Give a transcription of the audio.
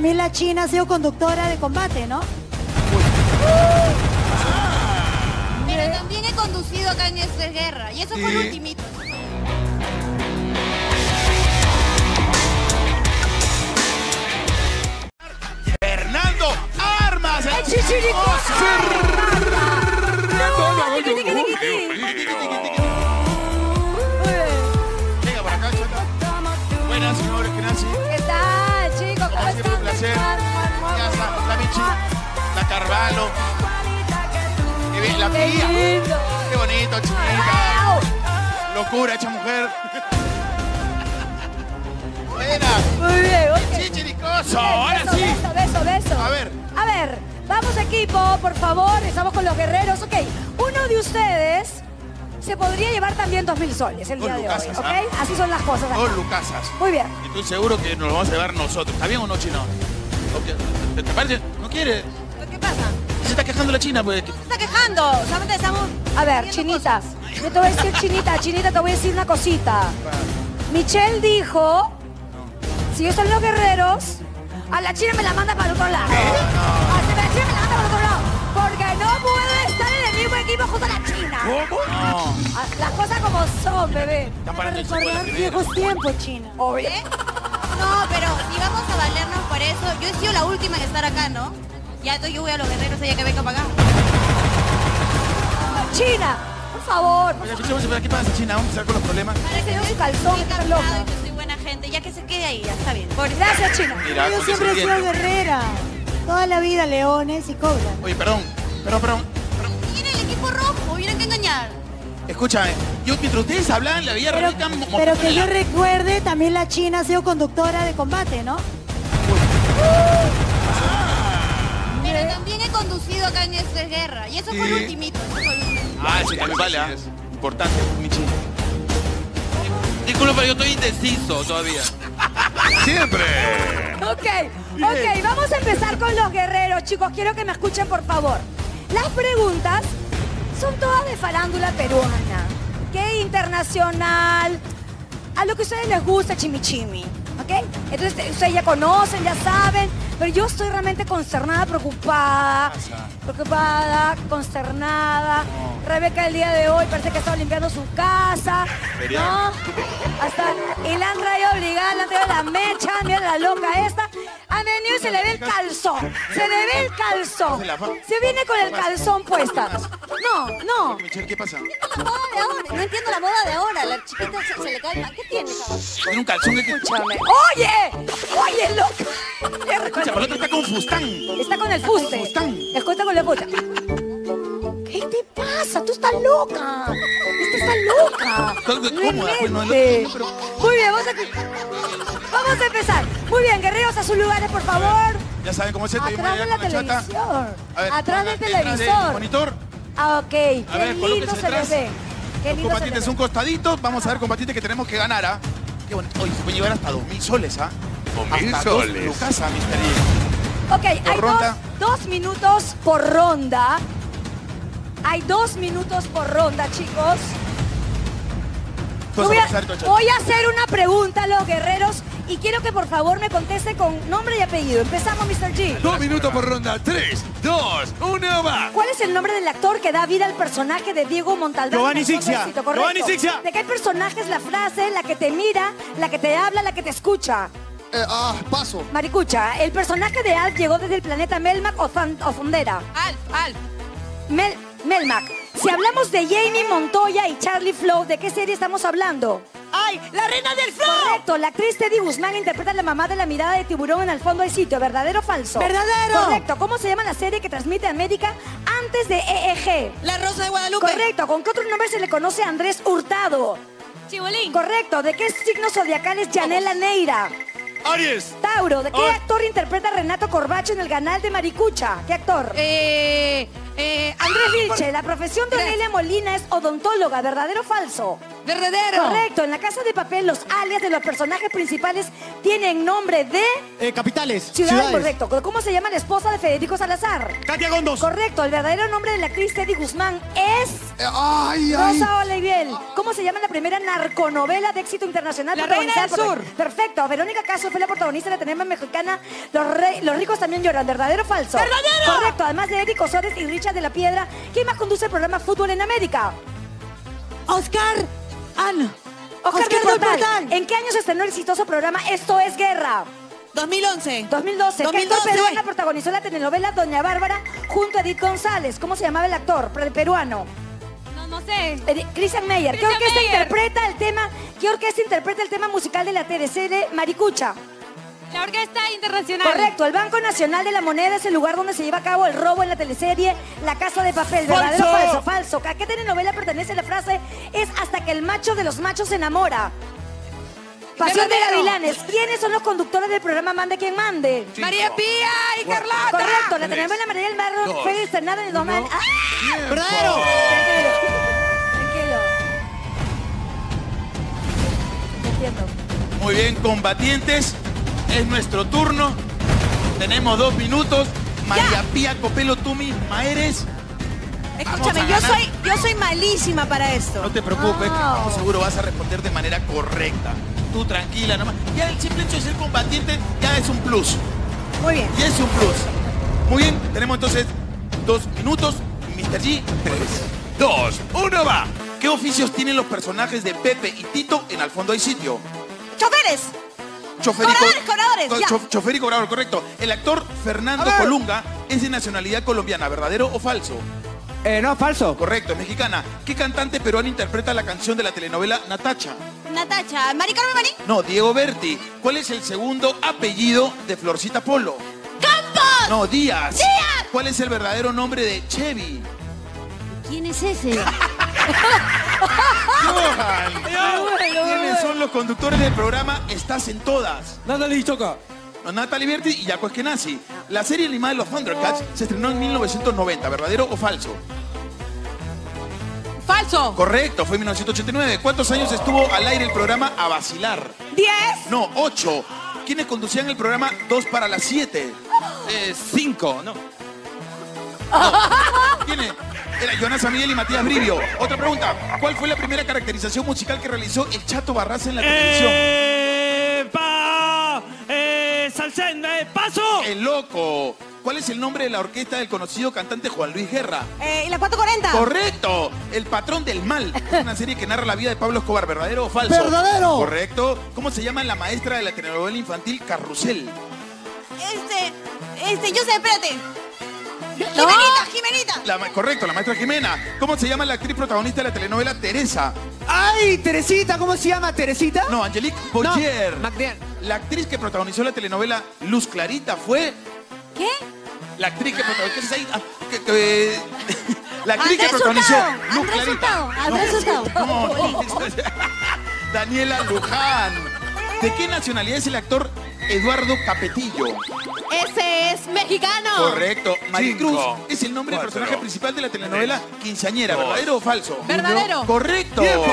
también la China ha sido conductora de combate, ¿no? Pero también he conducido acá en Esto es Guerra. Y eso fue el ultimito. Fernando Armas. El Venga para acá, chata. Buenas, señores, ¿qué tal, chicos? ¿Cómo están? Un placer. La Michi, la Carvalho. La Pía. Qué bonito, chiquita. Locura hecha mujer. Buena. Muy bien, okay. Chichiricoso. Ahora sí. Beso, beso, beso. A ver, vamos equipo, por favor. Estamos con los guerreros. Ok, uno de ustedes se podría llevar también 2.000 soles el día de hoy. ¿Okay? Así son las cosas. Dos lucasas. Muy bien. Y tú seguro que nos lo vamos a llevar nosotros. ¿Está bien o no, Chino? ¿Te parece? ¿No quieres? ¿Qué pasa? Se está quejando la China, pues. Se está quejando. Solamente estamos... A ver, Chinita. Yo te voy a decir, Chinita, Chinita, te voy a decir una cosita. Michelle dijo... No. Si yo soy los guerreros, a la China me la manda para el otro lado. No, no. A la China me la manda para el otro lado. Porque no puedo estar en el mismo equipo junto a la China. ¿Cómo? No. Las cosas como son, bebé. Para recordar viejos tiempos, China. ¿Oye? No, pero si vamos a valernos por eso, yo he sido la última en estar acá, ¿no? Ya, entonces yo voy a los guerreros allá que venga para acá. China, por favor. Oye, escuchemos, ¿qué pasa, China? Vamos a empezar con los problemas. Para que yo soy calzón, y que soy buena gente. Ya que se quede ahí, ya está bien. Pobre. Gracias, China. Mira, yo siempre he sido guerrera. Toda la vida, leones y cobras. Oye, perdón, perdón. Mira el equipo rojo, hubieran que engañar. Escúchame, yo mientras ustedes hablan, la vida real. Pero que yo recuerde, también la China ha sido conductora de combate, ¿no? Pero también he conducido acá en Esto es Guerra. Y eso fue el ultimito. Ah, sí, también vale. Importante, Michi. Disculpa, pero yo estoy indeciso todavía. Siempre. Ok, ok, vamos a empezar con los guerreros, chicos. Quiero que me escuchen, por favor. Las preguntas son todas de farándula peruana. ¿Qué? Internacional. A lo que a ustedes les gusta, chimichimi. ¿Ok? Entonces, ustedes ya conocen, ya saben. Pero yo estoy realmente consternada, preocupada, consternada. No. Rebeca el día de hoy parece que estaba limpiando su casa, ¿no? Hasta, y la han traído obligada, la han traído la mecha, mira la loca esta. Ha venido y se le ve el calzón, se le ve el calzón. Se viene con el calzón puesta. No, no. ¿Qué pasa? No entiendo la moda de ahora, la chiquita se le calma. ¿Qué tiene? Tiene un calzón que... Escúchame. ¡Oye, loca! Pero el otro está con fustán. Está con el fuste. Escucha con la puta. ¿Qué te pasa? Tú estás loca. Estás loca. Muy bien, vamos a empezar. Muy bien, guerreros, a sus lugares, por favor. Ya saben cómo se te atrás de la televisión. Atrás del televisor. Monitor. Ah, ok. Qué lindo se les ve. Los combatientes un costadito. Vamos a ver, combatientes, que tenemos que ganar, ¿ah? Qué bueno. Hoy se puede llevar hasta 2.000 soles, ¿ah? 2.000 soles. Lucas, ok, hay dos minutos por ronda. Hay 2 minutos por ronda, chicos. Voy a hacer una pregunta a los guerreros y quiero que por favor me conteste con nombre y apellido. Empezamos, Mr. G. 2 minutos por ronda. 3, 2, 1, va. ¿Cuál es el nombre del actor que da vida al personaje de Diego Montalbán? Giovanni Sixia. Giovanni Sixia. ¿De qué personaje es la frase, la que te mira, la que te habla, la que te escucha? Paso. Maricucha, ¿el personaje de Alf llegó desde el planeta Melmac o Fondera? Alf. Melmac. Si hablamos de Jamie Montoya y Charlie Flow, ¿de qué serie estamos hablando? ¡Ay, la reina del flow! Correcto, la actriz Teddy Guzmán interpreta a la mamá de La mirada de tiburón en El fondo del sitio. ¿Verdadero o falso? ¡Verdadero! Correcto, ¿cómo se llama la serie que transmite América antes de EEG? La Rosa de Guadalupe. Correcto, ¿con qué otro nombre se le conoce a Andrés Hurtado? Chibolín. Correcto, ¿de qué signo zodiacal es Janela Neira? Aries. Tauro, ¿de qué actor interpreta a Renato Corbacho en el canal de Maricucha? ¿Qué actor? Andrés Vilche. La profesión de Emilia Molina es odontóloga, ¿verdadero o falso? Verdadero. Correcto. En La Casa de Papel, los alias de los personajes principales tienen nombre de... capitales. Ciudades. Correcto. ¿Cómo se llama la esposa de Federico Salazar? Katia Gondos. Correcto. El verdadero nombre de la actriz Teddy Guzmán es... Rosa Olegiel. ¿Cómo se llama la primera narconovela de éxito internacional? La Reina del Sur. Perfecto. Verónica Caso fue la protagonista de la telenovela mexicana Los ricos también lloran. ¿Verdadero o falso? ¡Verdadero! Correcto. Además de Erick Osores y Richard de la Piedra, ¿quién más conduce el programa Fútbol en América? Oscar del Portal. ¿En qué año se estrenó el exitoso programa Esto es Guerra? 2011. 2012. ¿Qué actor peruano protagonizó la telenovela Doña Bárbara junto a Edith González? ¿Cómo se llamaba el actor peruano? No sé. Christian Mayer. ¿Qué orquesta interpreta el tema? Musical de la teleserie Maricucha? La Orquesta Internacional. Correcto. El Banco Nacional de la Moneda es el lugar donde se lleva a cabo el robo en la teleserie La Casa de Papel. ¿Verdadero o falso? Falso. ¿A qué telenovela pertenece la frase "es hasta que el macho de los machos se enamora"? Pasión de gavilanes. ¿Quiénes son los conductores del programa Mande Quien Mande? María Pía y Carlota. Correcto. La telenovela María del Marro fue estrenada en el 2000. ¡Verdadero! Tranquilo. Entiendo. Muy bien, combatientes. Es nuestro turno. Tenemos 2 minutos. María Pía Copelo, tú misma eres. Escúchame, yo soy malísima para esto. No te preocupes, que seguro vas a responder de manera correcta. Tú tranquila, nomás. Ya el simple hecho de ser combatiente ya es un plus. Muy bien. Ya es un plus. Muy bien, tenemos entonces 2 minutos. Mr. G, 3, 2, 1, va. ¿Qué oficios tienen los personajes de Pepe y Tito en Al Fondo Hay Sitio? ¡Choferes! Chofer y cobrador, correcto. El actor Fernando Colunga es de nacionalidad colombiana, ¿verdadero o falso? No, falso. Correcto, mexicana. ¿Qué cantante peruana interpreta la canción de la telenovela Natacha? Natacha, Maricarmen. No, Diego Berti. ¿Cuál es el segundo apellido de Florcita Polo? ¡Campos! No, Díaz. ¡Díaz! ¿Cuál es el verdadero nombre de Chevy? ¿Quién es ese? ¿Quiénes son los conductores del programa Estás en Todas? Natalie Choca. Natalie Berti y Jaco Eskenazi. La serie animada de los Thundercats se estrenó en 1990, ¿verdadero o falso? ¡Falso! Correcto, fue en 1989. ¿Cuántos años estuvo al aire el programa A Vacilar? 10. No, 8. ¿Quiénes conducían el programa 2 para las 7? 5, no. ¿Quiénes? Era Jonas Amigel y Matías Brivio. Otra pregunta. ¿Cuál fue la primera caracterización musical que realizó el Chato Barraza en la televisión? ¡Salsenda, paso! ¡El loco! ¿Cuál es el nombre de la orquesta del conocido cantante Juan Luis Guerra? La 440. Correcto. El Patrón del Mal. Es una serie que narra la vida de Pablo Escobar. ¿Verdadero o falso? ¡Verdadero! Correcto. ¿Cómo se llama la maestra de la telenovela infantil Carrusel? Yo sé, espérate. No. Jimenita. Correcto, la maestra Jimena. ¿Cómo se llama la actriz protagonista de la telenovela Teresa? ¡Ay, Teresita! ¿Cómo se llama? ¿Teresita? No, Angelique Boyer. No, la actriz que protagonizó la telenovela Luz Clarita fue... ¿Qué? La actriz que protagonizó... La actriz que protagonizó Luz Clarita. Andrés Hurtado. Daniela Luján. ¿De qué nacionalidad es el actor Eduardo Capetillo? Ese es mexicano. Correcto. Maricruz es el nombre del personaje principal de la telenovela Quinceañera. ¿Verdadero o falso? Verdadero. Correcto. ¡Tiempo!